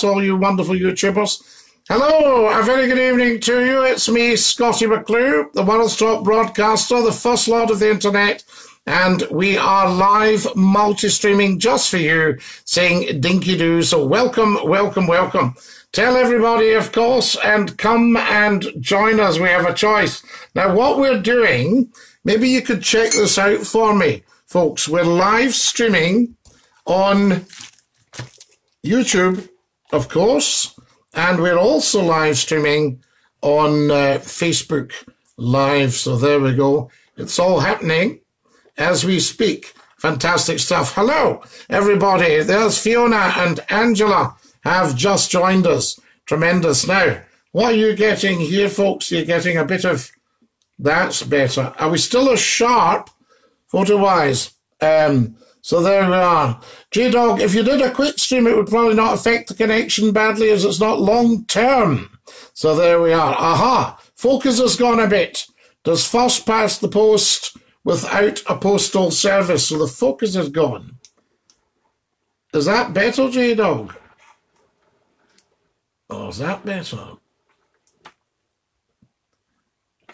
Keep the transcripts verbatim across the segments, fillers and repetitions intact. us, all you wonderful YouTubers. Hello, a very good evening to you. It's me, Scottie McClue, the world's top broadcaster, the first lord of the internet, and we are live multi-streaming just for you, saying Dinky-Doo. So welcome, welcome, welcome. Tell everybody, of course, and come and join us. We have a choice. Now, what we're doing, maybe you could check this out for me, folks. We're live streaming on YouTube, of course, and we're also live streaming on uh, Facebook Live. So there we go. It's all happening as we speak. Fantastic stuff. Hello, everybody. There's Fiona and Angela have just joined us. Tremendous. Now, what are you getting here, folks? You're getting a bit of... That's better. Are we still as sharp photo-wise? Um, so there we are. J-Dog, if you did a quick stream, it would probably not affect the connection badly as it's not long-term. So there we are. Aha! Focus has gone a bit. Does first pass the post without a postal service? So the focus is gone. Is that better, J-Dog? Or is that better?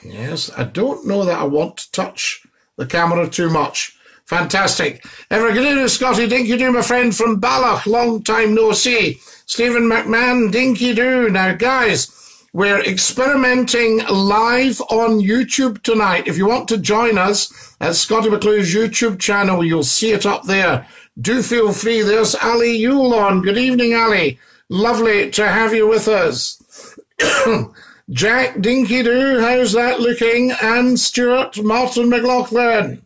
Yes, I don't know that I want to touch the camera too much. Fantastic. Ever good evening, Scotty. Dinky-Doo, my friend from Balloch. Long time no see. Stephen McMahon, Dinky-Doo. Now, guys, we're experimenting live on YouTube tonight. If you want to join us at Scotty McClue's YouTube channel, you'll see it up there. Do feel free. There's Ali Yule on. Good evening, Ali. Lovely to have you with us. Jack Dinky-Doo, how's that looking? Anne Stewart, Martin McLaughlin,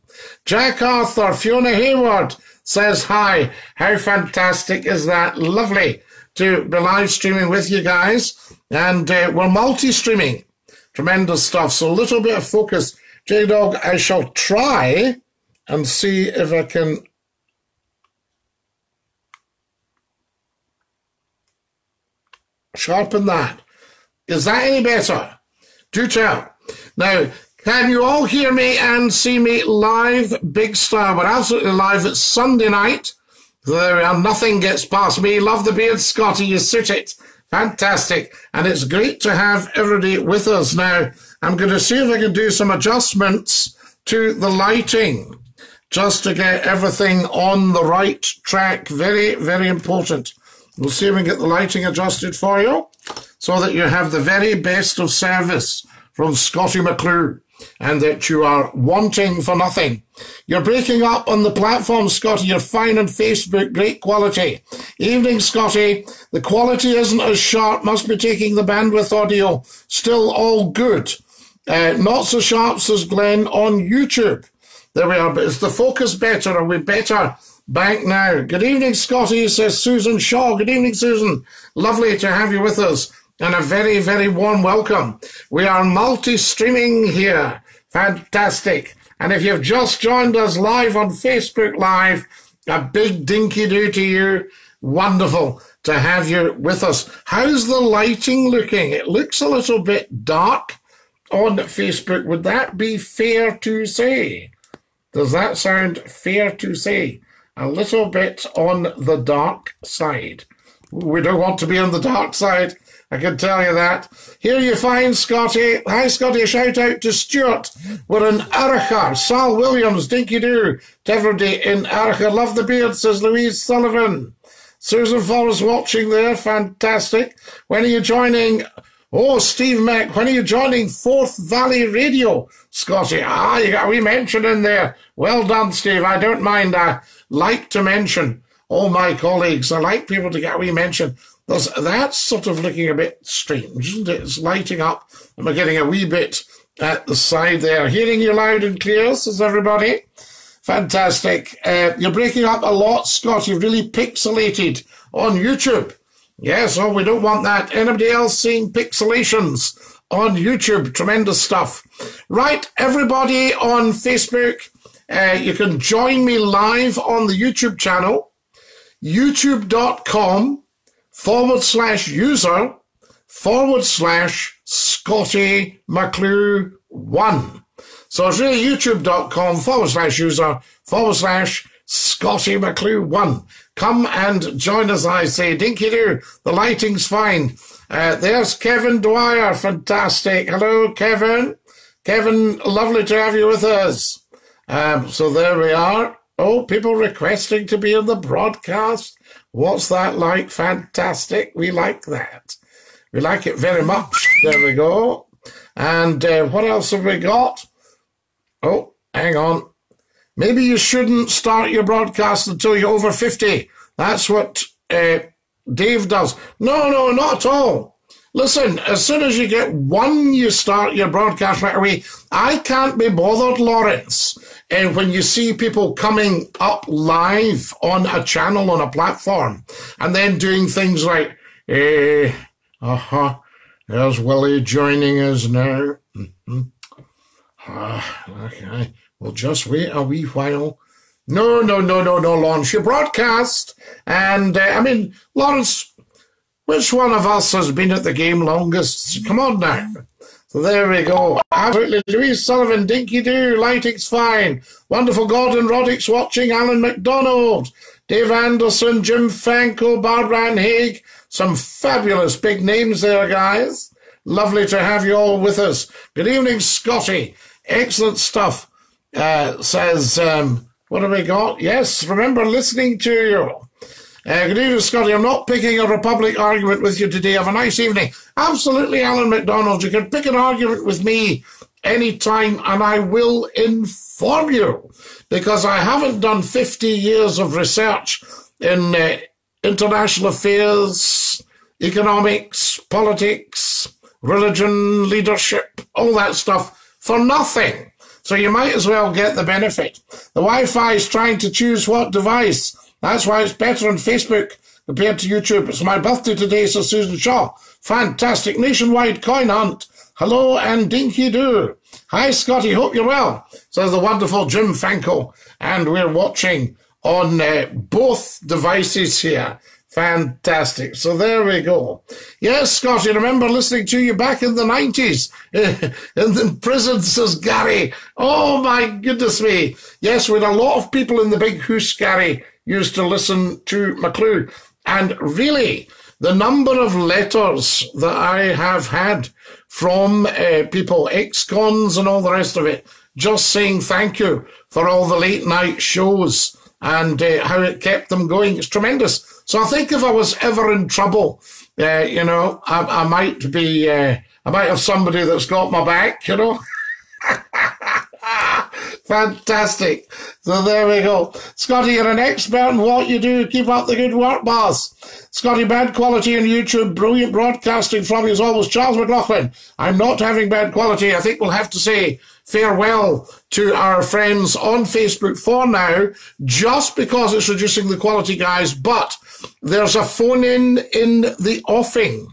Jack Arthur, Fiona Hayward says hi. How fantastic is that? Lovely to be live streaming with you guys. And uh, we're multi-streaming. Tremendous stuff. So a little bit of focus. J-Dog, I shall try and see if I can... sharpen that. Is that any better? Do tell. Now, can you all hear me and see me live? Big Star, we're absolutely live. It's Sunday night. There we are. Nothing gets past me. Love the beard, Scotty. You suit it. Fantastic. And it's great to have everybody with us. Now, I'm going to see if I can do some adjustments to the lighting just to get everything on the right track. Very, very important. We'll see if we can get the lighting adjusted for you, so that you have the very best of service from Scottie McClue and that you are wanting for nothing. You're breaking up on the platform, Scottie. You're fine on Facebook. Great quality. Evening, Scottie. The quality isn't as sharp. Must be taking the bandwidth audio. Still all good. Uh, not so sharp as Glenn on YouTube. There we are. But is the focus better? Are we better back now? Good evening, Scottie, says Susan Shaw. Good evening, Susan. Lovely to have you with us. And a very, very warm welcome. We are multi-streaming here. Fantastic. And if you've just joined us live on Facebook Live, a big Dinky-Doo to you. Wonderful to have you with us. How's the lighting looking? It looks a little bit dark on Facebook. Would that be fair to say? Does that sound fair to say? A little bit on the dark side. We don't want to be on the dark side. I can tell you that. Here you find Scottie. Hi, Scottie. Shout out to Stuart. We're in Aricha. Sal Williams, Dinky-Doo. Teverdy in Aricha. Love the beard, says Louise Sullivan. Susan Forrest watching there. Fantastic. When are you joining? Oh, Steve Mack. When are you joining Forth Valley Radio, Scottie? Ah, you got a wee mention in there. Well done, Steve. I don't mind. I like to mention all my colleagues. I like people to get a wee mention. That's sort of looking a bit strange, isn't it? It's lighting up, and we're getting a wee bit at the side there. Hearing you loud and clear, says everybody. Fantastic. Uh, you're breaking up a lot, Scott. You've really pixelated on YouTube. Yes, oh, we don't want that. Anybody else seeing pixelations on YouTube? Tremendous stuff. Right, everybody on Facebook, uh, you can join me live on the YouTube channel, youtube dot com. Forward slash user, forward slash Scottie McClue one. So it's really youtube dot com forward slash user, forward slash Scottie McClue one. Come and join us, I say. Dinky-Doo, the lighting's fine. Uh, there's Kevin Dwyer, fantastic. Hello, Kevin. Kevin, lovely to have you with us. Um, so there we are. Oh, people requesting to be on the broadcast. What's that like? Fantastic. We like that. We like it very much. There we go. And uh, what else have we got? Oh, hang on. Maybe you shouldn't start your broadcast until you're over fifty. That's what uh, Dave does. No, no, not at all. Listen, as soon as you get one, you start your broadcast right away. I can't be bothered, Lawrence. And when you see people coming up live on a channel, on a platform, and then doing things like, eh, uh-huh, there's Willie joining us now. Mm-hmm. Ah, okay, we'll just wait a wee while. No, no, no, no, no, Lawrence, you broadcast. And, uh, I mean, Lawrence, which one of us has been at the game longest? Come on now. So there we go. Absolutely. Louise Sullivan, Dinky-Doo, lighting's fine. Wonderful Gordon Roddick's watching, Alan MacDonald, Dave Anderson, Jim Fanko, Barbara and Haig. Some fabulous big names there, guys. Lovely to have you all with us. Good evening, Scotty. Excellent stuff, uh, says, um, what have we got? Yes, remember listening to you. Uh, good evening, Scotty. I'm not picking a Republic argument with you today. Have a nice evening. Absolutely, Alan MacDonald. You can pick an argument with me any time, and I will inform you, because I haven't done fifty years of research in uh, international affairs, economics, politics, religion, leadership, all that stuff for nothing. So you might as well get the benefit. The Wi-Fi is trying to choose what device. That's why it's better on Facebook compared to YouTube. It's my birthday today, so Susan Shaw. Fantastic. Nationwide coin hunt. Hello and Dinky-Doo. Hi, Scotty. Hope you're well. So the wonderful Jim Fanko. And we're watching on uh, both devices here. Fantastic. So there we go. Yes, Scotty, remember listening to you back in the nineties in the prison, says Gary. Oh, my goodness me. Yes, we had a lot of people in the big hoose, Gary, used to listen to McClue. And really, the number of letters that I have had from uh, people, ex-cons and all the rest of it, just saying thank you for all the late-night shows and uh, how it kept them going. It's tremendous. So I think if I was ever in trouble, uh, you know, I, I might be, uh, I might have somebody that's got my back, you know. Fantastic. So there we go. Scotty, you're an expert in what you do. Keep up the good work, boss. Scotty, bad quality on YouTube. Brilliant broadcasting from you as always. Charles McLaughlin, I'm not having bad quality. I think we'll have to say farewell to our friends on Facebook for now, just because it's reducing the quality, guys. But there's a phone-in in the offing.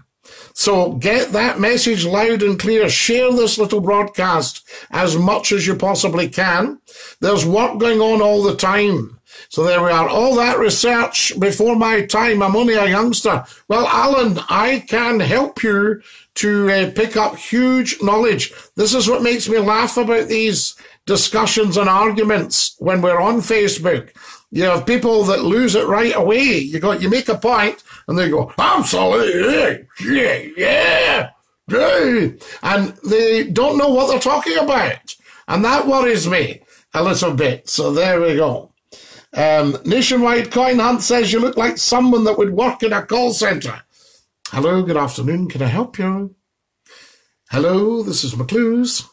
So get that message loud and clear. Share this little broadcast as much as you possibly can. There's work going on all the time. So there we are. All that research before my time. I'm only a youngster. Well, Alan, I can help you to uh, pick up huge knowledge. This is what makes me laugh about these discussions and arguments when we're on Facebook. You have people that lose it right away. You got, you make a point, and they go, absolutely, yeah, yeah, yeah. And they don't know what they're talking about. And that worries me a little bit. So there we go. Um, Nationwide Coin Hunt says you look like someone that would work in a call centre. Hello, good afternoon. Can I help you? Hello, this is McClue's.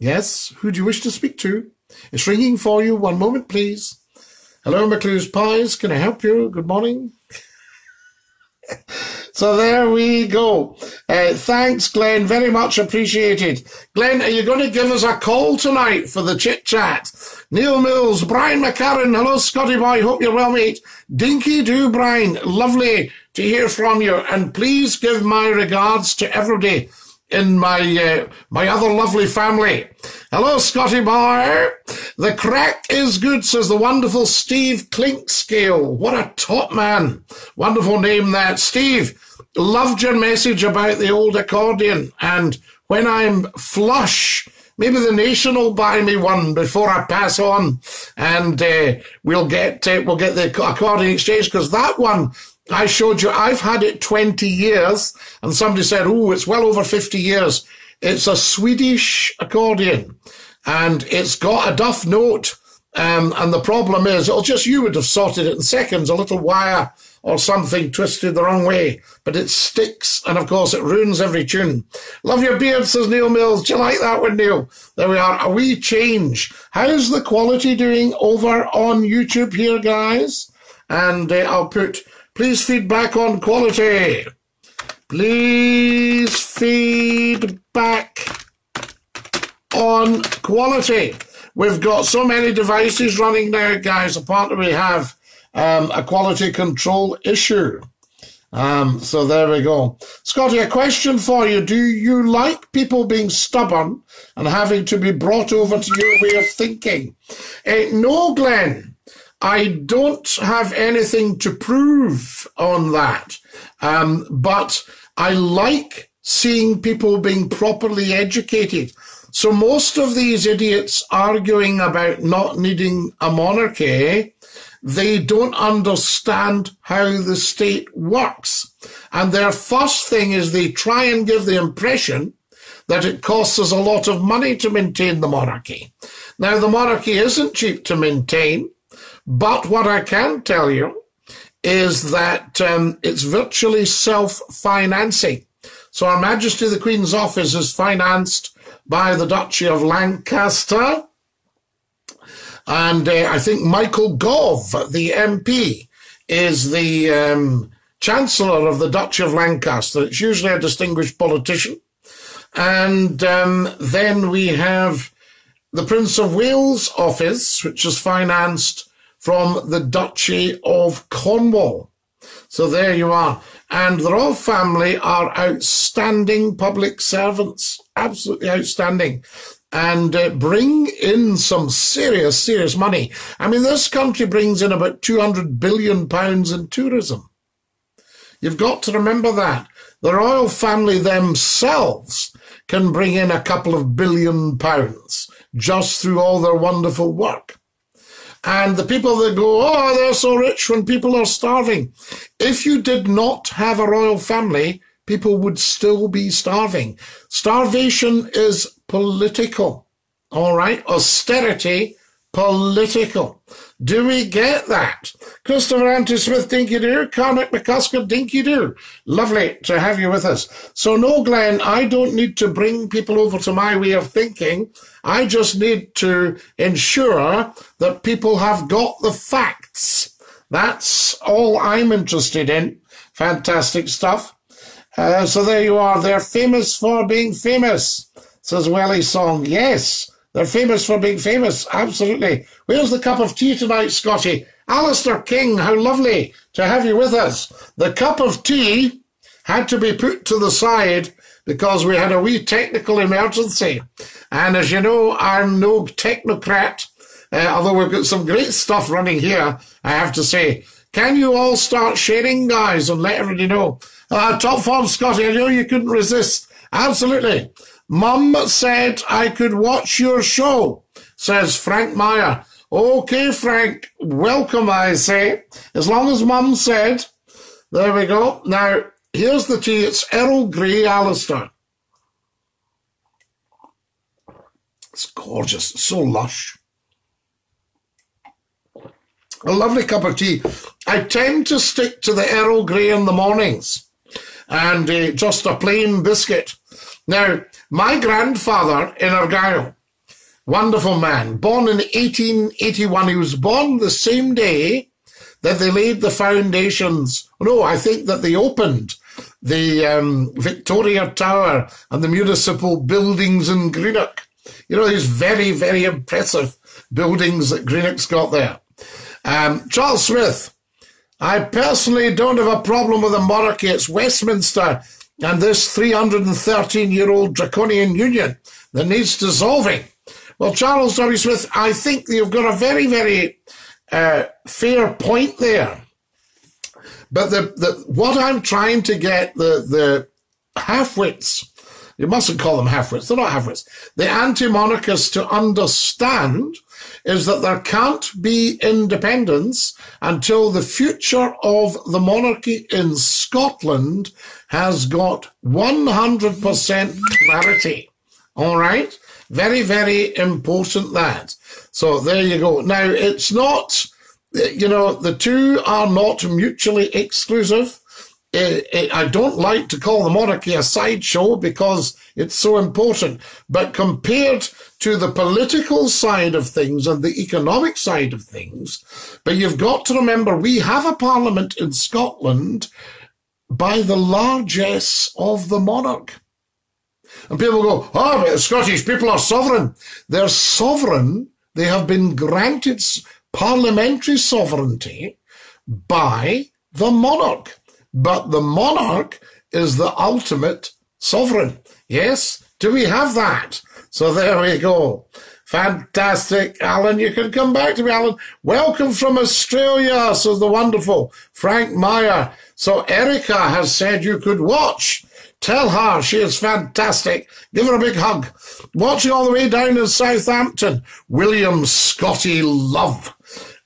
Yes, who do you wish to speak to? It's ringing for you. One moment, please. Hello, McClue's Pies. Can I help you? Good morning. So there we go. Uh, thanks, Glenn. Very much appreciated. Glenn, are you going to give us a call tonight for the chit-chat? Neil Mills, Brian McCarran. Hello, Scotty boy. Hope you're well, mate. Dinky-Doo, Brian. Lovely to hear from you. And please give my regards to everybody in my uh, my other lovely family. Hello, Scotty boy. The crack is good, says the wonderful Steve Clinkscale. What a top man. Wonderful name that. Steve, loved your message about the old accordion. And when I'm flush maybe the nation will buy me one before I pass on, and uh, we'll get uh, we'll get the accord in exchange, because that one I showed you, I've had it twenty years, and somebody said, oh, it's well over fifty years. It's a Swedish accordion, and it's got a duff note, um, and the problem is, it'll just, you would have sorted it in seconds, a little wire or something twisted the wrong way, but it sticks, and of course it ruins every tune. Love your beard, says Neil Mills. Do you like that one, Neil? There we are, a wee change. How's the quality doing over on YouTube here, guys? And uh, I'll put, please feedback on quality. Please feedback on quality. We've got so many devices running now, guys, apart we have Um, a quality control issue. Um, so there we go. Scotty, a question for you. Do you like people being stubborn and having to be brought over to your way of thinking? Uh, no, Glenn, I don't have anything to prove on that. Um, but I like seeing people being properly educated. So most of these idiots arguing about not needing a monarchy, they don't understand how the state works. And their first thing is they try and give the impression that it costs us a lot of money to maintain the monarchy. Now, the monarchy isn't cheap to maintain, but what I can tell you is that um, it's virtually self-financing. So Our Majesty the Queen's Office is financed by the Duchy of Lancaster, and uh, I think Michael Gove, the M P, is the um, Chancellor of the Duchy of Lancaster. It's usually a distinguished politician. And um, then we have the Prince of Wales office, which is financed from the Duchy of Cornwall. So there you are. And the royal family are outstanding public servants, absolutely outstanding. And uh, bring in some serious, serious money. I mean, this country brings in about two hundred billion pounds in tourism. You've got to remember that. The royal family themselves can bring in a couple of billion pounds just through all their wonderful work. And the people that go, oh, they're so rich when people are starving. If you did not have a royal family, people would still be starving. Starvation is political, all right? Austerity, political. Do we get that? Christopher Anti-Smith, Dinky-Doo, Carmack McCusker, Dinky-Doo. Lovely to have you with us. So no, Glenn, I don't need to bring people over to my way of thinking. I just need to ensure that people have got the facts. That's all I'm interested in. Fantastic stuff. Uh, so there you are. They're famous for being famous, says Welly Song. Yes, they're famous for being famous. Absolutely. Where's the cup of tea tonight, Scotty? Alistair King, how lovely to have you with us. The cup of tea had to be put to the side because we had a wee technical emergency. And as you know, I'm no technocrat, uh, although we've got some great stuff running here, I have to say. Can you all start sharing, guys, and let everybody know? Uh, top form, Scotty, I know you couldn't resist. Absolutely. Mum said I could watch your show, says Frank Meyer. Okay, Frank, welcome, I say. As long as Mum said, there we go. Now, here's the tea. It's Earl Grey, Alistair. It's gorgeous. It's so lush. A lovely cup of tea. I tend to stick to the Earl Grey in the mornings and uh, just a plain biscuit. Now, my grandfather in Argyll, wonderful man, born in eighteen eighty-one. He was born the same day that they laid the foundations. No, I think that they opened the um, Victoria Tower and the municipal buildings in Greenock. You know, these very, very impressive buildings that Greenock's got there. Um, Charles Smith, I personally don't have a problem with the monarchy. It's Westminster and this three hundred thirteen-year-old draconian union that needs dissolving. Well, Charles W. Smith, I think you've got a very, very uh, fair point there. But the, the what I'm trying to get, the, the half-wits, You mustn't call them half-wits. They're not half-wits. The anti-monarchists to understand is that there can't be independence until the future of the monarchy in Scotland has got one hundred percent clarity. All right? Very, very important that. So there you go. Now, it's not, you know, the two are not mutually exclusive. It, it, I don't like to call the monarchy a sideshow because it's so important. But compared to the political side of things and the economic side of things, but you've got to remember we have a parliament in Scotland by the largesse of the monarch. And people go, oh, but the Scottish people are sovereign. They're sovereign. They have been granted parliamentary sovereignty by the monarch. But the monarch is the ultimate sovereign. Yes? Do we have that? So there we go. Fantastic, Alan. You can come back to me, Alan. Welcome from Australia, says the wonderful Frank Meyer. So Erica has said you could watch. Tell her she is fantastic. Give her a big hug. Watching all the way down in Southampton. William Scotty Love.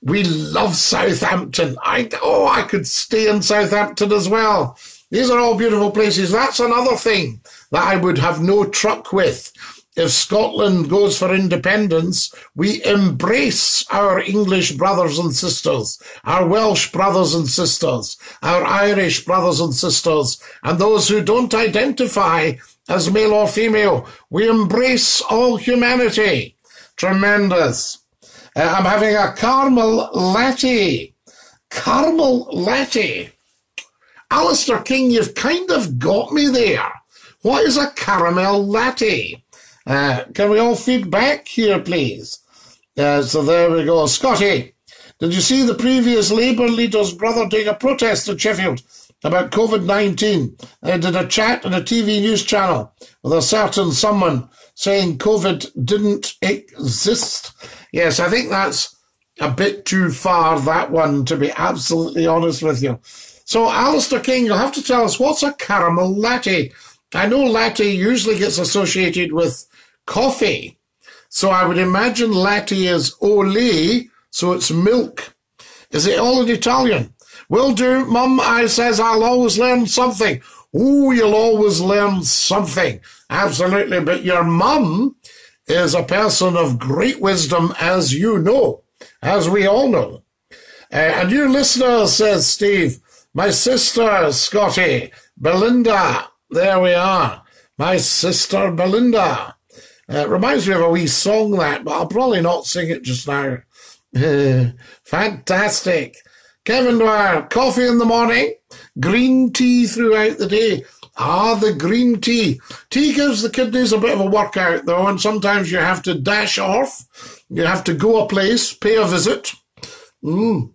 We love Southampton. I, oh, I could stay in Southampton as well. These are all beautiful places. That's another thing that I would have no truck with. If Scotland goes for independence, we embrace our English brothers and sisters, our Welsh brothers and sisters, our Irish brothers and sisters, and those who don't identify as male or female. We embrace all humanity. Tremendous. Uh, I'm having a caramel latte. Caramel latte. Alistair King, you've kind of got me there. What is a caramel latte? Uh, can we all feed back here, please? Uh, so there we go. Scotty, did you see the previous Labour leader's brother doing a protest at Sheffield about COVID nineteen? They did a chat on a T V news channel with a certain someone saying COVID didn't exist. Yes, I think that's a bit too far, that one, to be absolutely honest with you. So, Alistair King, you'll have to tell us, what's a caramel latte? I know latte usually gets associated with coffee. So I would imagine latte is ole, so it's milk. Is it all in Italian? Will do, Mum. I says I'll always learn something. Oh, you'll always learn something. Absolutely. But your mum is a person of great wisdom, as you know, as we all know. Uh, and you listener, says Steve, my sister, Scotty, Belinda. There we are. My sister, Belinda. Uh, it reminds me of a wee song, that, but I'll probably not sing it just now. Fantastic. Kevin Dwyer, coffee in the morning, green tea throughout the day. Ah, the green tea. Tea gives the kidneys a bit of a workout, though, and sometimes you have to dash off. You have to go a place, pay a visit. Mm.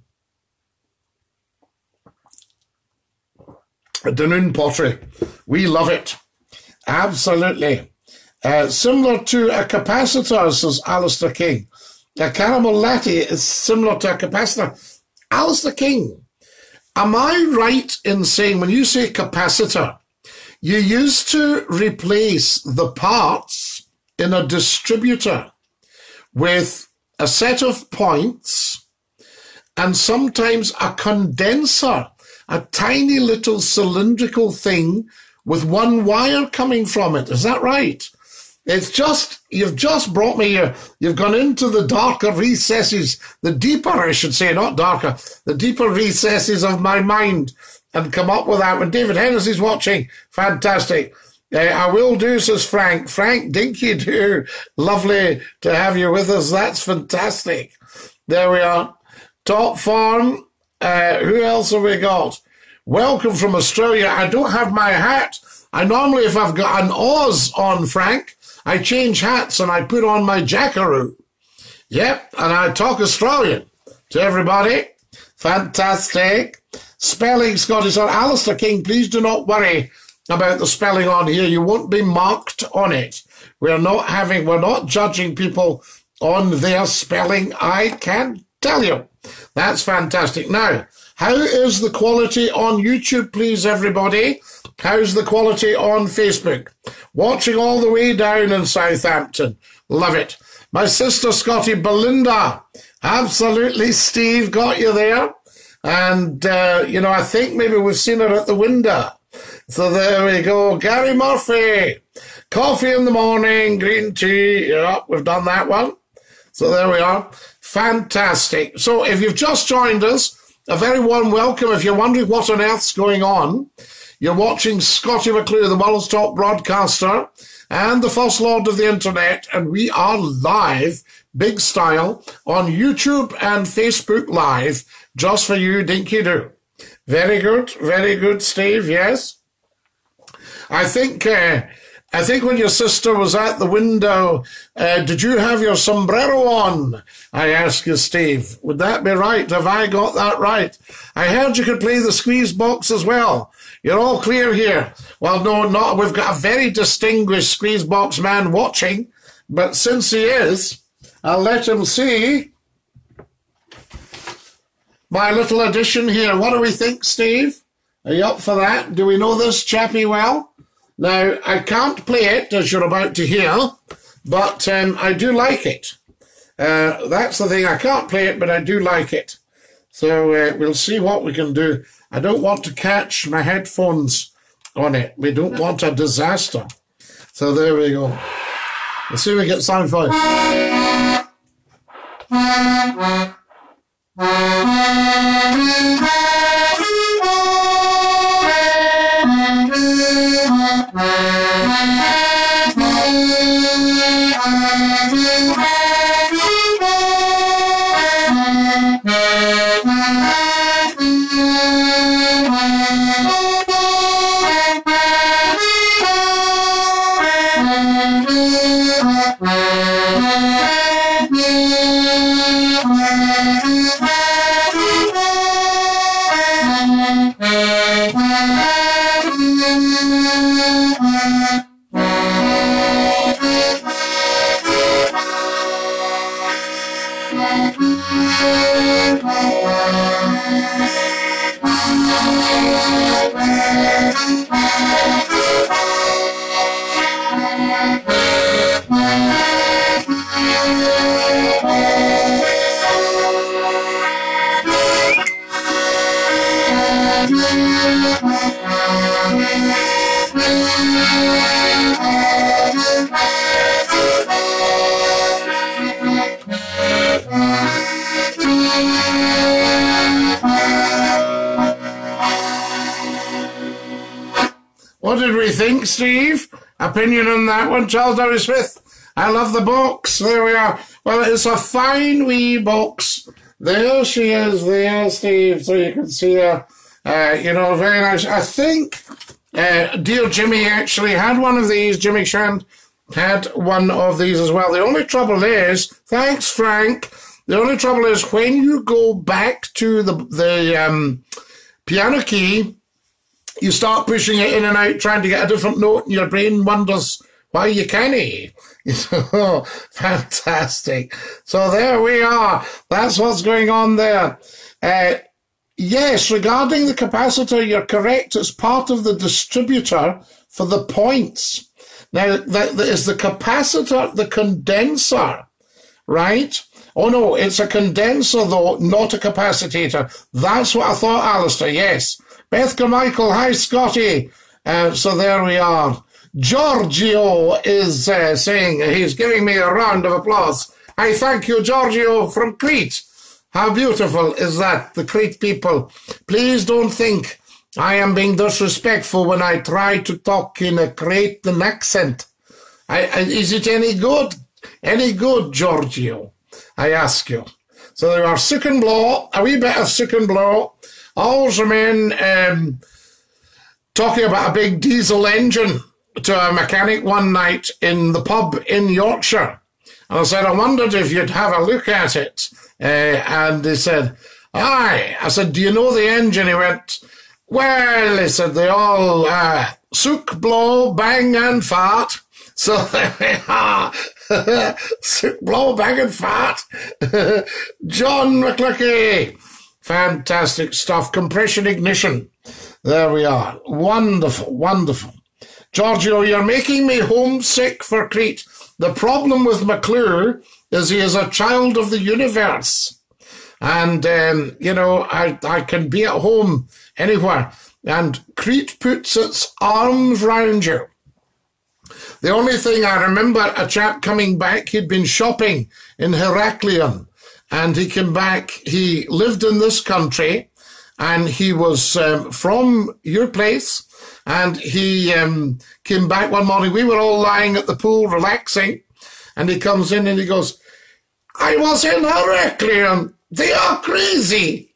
Danoon Pottery. We love it. Absolutely. Uh, similar to a capacitor, says Alistair King. A caramel latte is similar to a capacitor. Alistair King, am I right in saying when you say capacitor, you used to replace the parts in a distributor with a set of points and sometimes a condenser, a tiny little cylindrical thing with one wire coming from it. Is that right? It's just, you've just brought me here. You've gone into the darker recesses, the deeper, I should say, not darker, the deeper recesses of my mind and come up with that. When David Hennessy's watching, fantastic. Uh, I will do, says Frank. Frank Dinky-Doo, lovely to have you with us. That's fantastic. There we are. Top Farm. Uh, who else have we got? Welcome from Australia. I don't have my hat. I normally, if I've got an Oz on, Frank, I change hats and I put on my jackaroo. Yep, and I talk Australian to everybody. Fantastic. Spelling, Scottish. Alistair King, please do not worry about the spelling on here. You won't be marked on it. We're not having, we're not judging people on their spelling. I can tell you. That's fantastic. Now, how is the quality on YouTube, please, everybody? How's the quality on Facebook? Watching all the way down in Southampton. Love it. My sister Scotty, Belinda. Absolutely, Steve. Got you there. And, uh, you know, I think maybe we've seen her at the window. So there we go. Gary Murphy. Coffee in the morning, green tea. Yep, we've done that one. So there we are. Fantastic. So if you've just joined us, a very warm welcome. If you're wondering what on earth's going on, you're watching Scottie McClue, the world's top broadcaster and the first lord of the internet, and we are live, big style, on YouTube and Facebook Live, just for you, Dinky-Doo. Very good, very good, Steve, yes. I think... Uh, I think when your sister was at the window, uh, did you have your sombrero on? I ask you, Steve. Would that be right? Have I got that right? I heard you could play the squeeze box as well. You're all clear here. Well, no, not. We've got a very distinguished squeeze box man watching, but since he is, I'll let him see my little addition here. What do we think, Steve? Are you up for that? Do we know this chappy well? Now, I can't play it, as you're about to hear, but um, I do like it. Uh, that's the thing. I can't play it, but I do like it. So uh, we'll see what we can do. I don't want to catch my headphones on it. We don't want a disaster. So there we go. Let's see if we get sound for it. What did we think, Steve? Opinion on that one, Charles W. Smith. I love the box. There we are. Well, it's a fine wee box. There she is, there, Steve. So you can see her. Uh, you know, very nice. I think uh, dear Jimmy actually had one of these. Jimmy Shand had one of these as well. The only trouble is, thanks, Frank. The only trouble is when you go back to the the um, piano key, you start pushing it in and out, trying to get a different note, and your brain wonders why you can't. So, fantastic. So there we are. That's what's going on there. Uh, yes, regarding the capacitor, you're correct. It's part of the distributor for the points. Now, that is the capacitor, the condenser, right? Oh, no, it's a condenser, though, not a capacitator. That's what I thought, Alistair, yes. Beth Carmichael, hi, Scotty. Uh, so there we are. Giorgio is uh, saying, he's giving me a round of applause. I thank you, Giorgio, from Crete. How beautiful is that, the Crete people. Please don't think I am being disrespectful when I try to talk in a Cretan accent. I, I, is it any good? Any good, Giorgio? I ask you. So there are sick and blow, a wee bit of sick and blow. Always remain um, talking about a big diesel engine to a mechanic one night in the pub in Yorkshire. And I said, I wondered if you'd have a look at it. Uh, and he said, aye. I said, do you know the engine? He went, well, he said, they all uh, sook, blow, bang and fart. So there we are. Sook, blow, bang and fart. John McCluckie. Fantastic stuff. Compression ignition. There we are. Wonderful, wonderful. Giorgio, you're making me homesick for Crete. The problem with McClue is he is a child of the universe. And, um, you know, I, I can be at home anywhere. And Crete puts its arms round you. The only thing I remember, a chap coming back, he'd been shopping in Heraklion. And he came back, he lived in this country, and he was um, from your place. And he um, came back one morning. We were all lying at the pool relaxing. And he comes in and he goes, I was in Heraklion. They are crazy.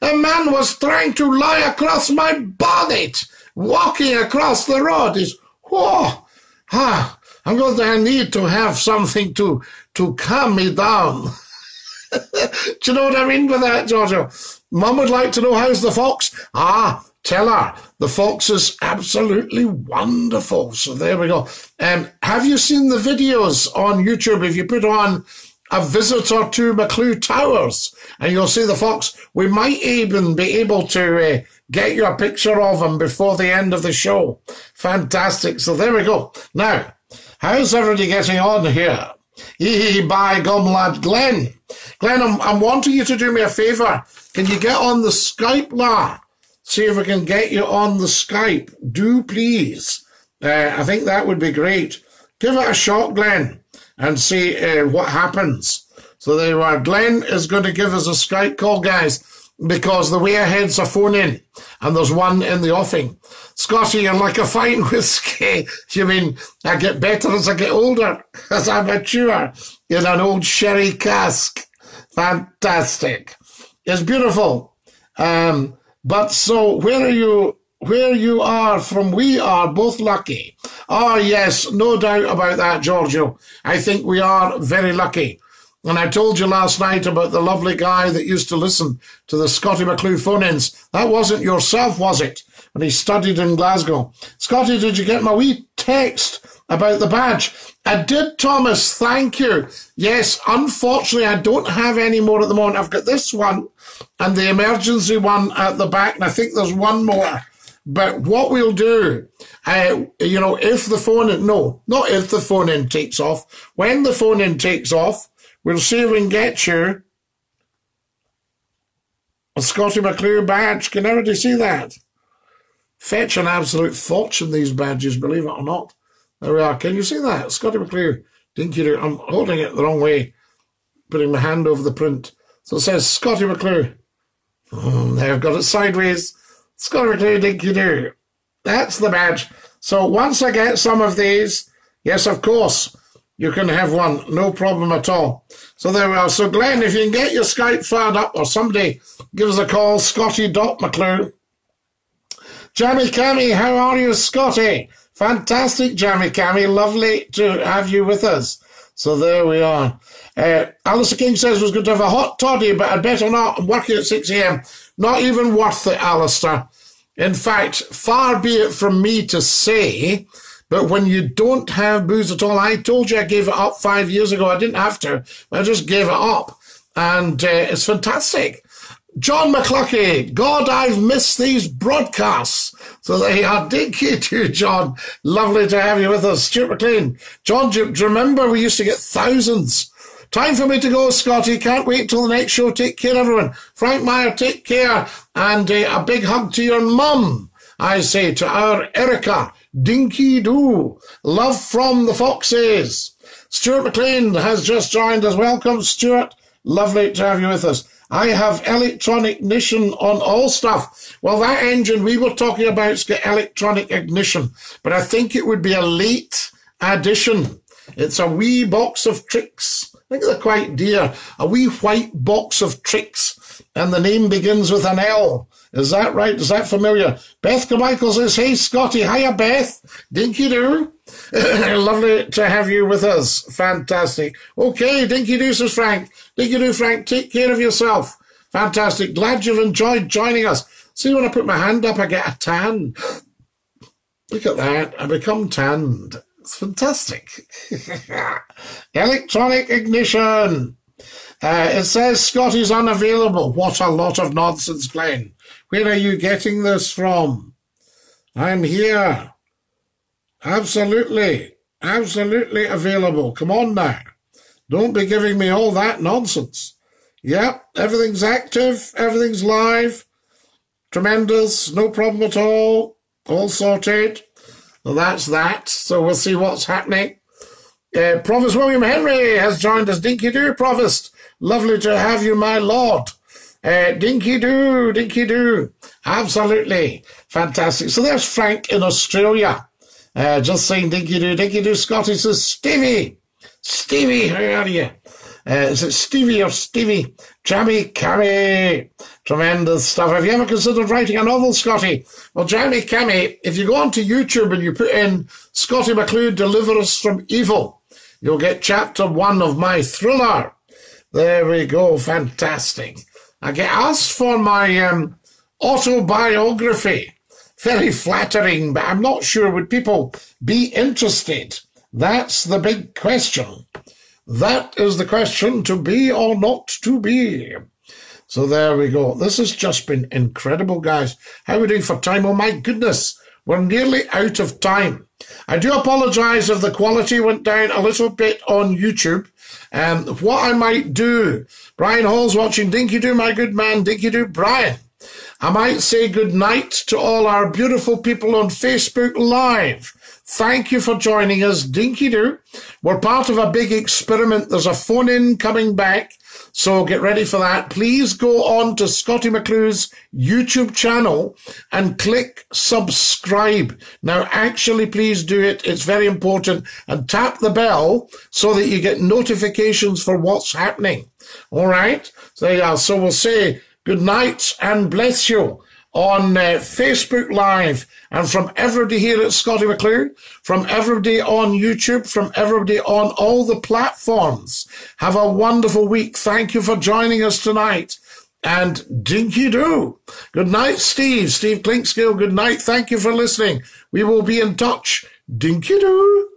A man was trying to lie across my bonnet, walking across the road. He's, whoa, ah, I'm going to need to have something to, to calm me down. Do you know what I mean by that, Giorgio? Mum would like to know, how's the fox? Ah, tell her. The fox is absolutely wonderful. So there we go. Um, have you seen the videos on YouTube? If you put on a visitor to McClue Towers and you'll see the fox, we might even be able to uh, get you a picture of him before the end of the show. Fantastic. So there we go. Now, how's everybody getting on here? Eee, by gum lad, Glenn. Glenn, I'm, I'm wanting you to do me a favour. Can you get on the Skype, lad? See if we can get you on the Skype. Do please. Uh, I think that would be great. Give it a shot, Glenn, and see uh, what happens. So there you are. Glenn is going to give us a Skype call, guys, because the way ahead's a phone in, and there's one in the offing. Scotty, you're like a fine whiskey. You mean I get better as I get older, as I mature in an old sherry cask. Fantastic. It's beautiful. Um... But so, where are you, where you are from, we are both lucky. Ah, yes, no doubt about that, Giorgio. I think we are very lucky. And I told you last night about the lovely guy that used to listen to the Scottie McClue phone-ins. That wasn't yourself, was it? And he studied in Glasgow. Scottie, did you get my wee text about the badge? I did, Thomas, thank you. Yes, unfortunately, I don't have any more at the moment. I've got this one and the emergency one at the back, and I think there's one more. But what we'll do, uh, you know, if the phone-in, no, not if the phone-in takes off. When the phone-in takes off, we'll see if we can get you a Scottie McClue badge. Can everybody see that? Fetch an absolute fortune, these badges, believe it or not. There we are. Can you see that? Scottie McClue, Dinky-Doo. I'm holding it the wrong way, putting my hand over the print. So it says Scottie McClue. Oh, there, I've got it sideways. Scottie McClue, Dinky-Doo. That's the badge. So once I get some of these, yes, of course, you can have one. No problem at all. So there we are. So, Glenn, if you can get your Skype fired up or somebody give us a call, Scottie dot McClue. Jammy Cammy, how are you, Scottie? Fantastic, Jammy Cammy. Lovely to have you with us. So there we are. Uh, Alistair King says was going to have a hot toddy, but I'd better not. I'm working at six a m Not even worth it, Alistair. In fact, far be it from me to say, but when you don't have booze at all, I told you I gave it up five years ago. I didn't have to. I just gave it up. And uh, it's fantastic. John McCluckie, God, I've missed these broadcasts. So they are. Dinky too, John. Lovely to have you with us. Stuart McLean. John, do you remember we used to get thousands? Time for me to go, Scottie. Can't wait till the next show. Take care, everyone. Frank Meyer, take care. And uh, a big hug to your mum, I say, to our Erica. Dinky-Doo. Love from the Foxes. Stuart McLean has just joined us. Welcome, Stuart. Lovely to have you with us. I have electronic ignition on all stuff. Well, that engine we were talking about has got electronic ignition, but I think it would be a late addition. It's a wee box of tricks. I think they're quite dear. A wee white box of tricks, and the name begins with an L. Is that right? Is that familiar? Beth Carmichael says, hey, Scottie. Hiya, Beth. Dinky-Doo. Lovely to have you with us. Fantastic. Okay, Dinky-Doo, says Frank. Dinky-Doo, Frank, take care of yourself. Fantastic. Glad you've enjoyed joining us. See, when I put my hand up, I get a tan. Look at that. I become tanned. It's fantastic. Electronic ignition. Uh, it says Scottie's unavailable. What a lot of nonsense, Glenn. Where are you getting this from? I'm here. Absolutely, absolutely available. Come on now. Don't be giving me all that nonsense. Yep, everything's active, everything's live. Tremendous, no problem at all. All sorted. Well, that's that. So we'll see what's happening. Uh, Provost William Henry has joined us. Dinky-Doo, Provost. Lovely to have you, my lord. Uh, Dinky-Doo, Dinky-Doo. Absolutely. Fantastic. So there's Frank in Australia. Uh, just saying Dinky-Doo, Dinky-Doo. Scotty says, Stevie. Stevie, how are you? Uh, is it Stevie or Stevie? Jammy Cammy. Tremendous stuff. Have you ever considered writing a novel, Scotty? Well, Jammy Cammy, if you go onto YouTube and you put in Scottie McClue Deliver Us From Evil, you'll get chapter one of my thriller. There we go. Fantastic. I get asked for my um, autobiography. Very flattering, but I'm not sure. Would people be interested? That's the big question. That is the question, to be or not to be. So there we go. This has just been incredible, guys. How are we doing for time? Oh, my goodness. We're nearly out of time. I do apologize if the quality went down a little bit on YouTube. Um, what I might do, Brian Hall's watching. Dinky-Doo, my good man. Dinky-Doo, Brian. I might say good night to all our beautiful people on Facebook Live. Thank you for joining us, Dinky-Doo. We're part of a big experiment. There's a phone-in coming back, so get ready for that. Please go on to Scottie McClue's YouTube channel and click subscribe. Now, actually, please do it. It's very important. And tap the bell so that you get notifications for what's happening. All right? So there you are. So we'll say good night and bless you on uh, Facebook Live, and from everybody here at Scottie McClue, from everybody on YouTube, from everybody on all the platforms. Have a wonderful week. Thank you for joining us tonight. And Dinky-Doo. Good night, Steve. Steve Klinksgill, good night. Thank you for listening. We will be in touch. Dinky-Doo.